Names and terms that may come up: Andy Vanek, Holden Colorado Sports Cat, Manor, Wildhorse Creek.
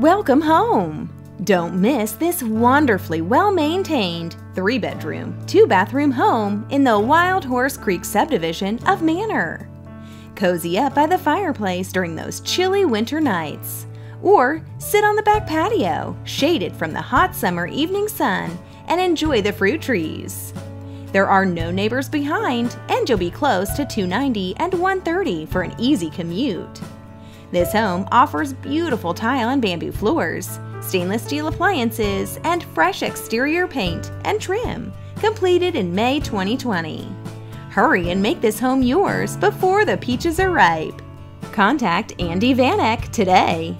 Welcome home! Don't miss this wonderfully well-maintained 3-bedroom, 2-bathroom home in the Wildhorse Creek subdivision of Manor. Cozy up by the fireplace during those chilly winter nights, or sit on the back patio, shaded from the hot summer evening sun, and enjoy the fruit trees. There are no neighbors behind, and you'll be close to 290 and 130 for an easy commute. This home offers beautiful tile and bamboo floors, stainless steel appliances, and fresh exterior paint and trim, completed in May 2020. Hurry and make this home yours before the peaches are ripe. Contact Andy Vanek today.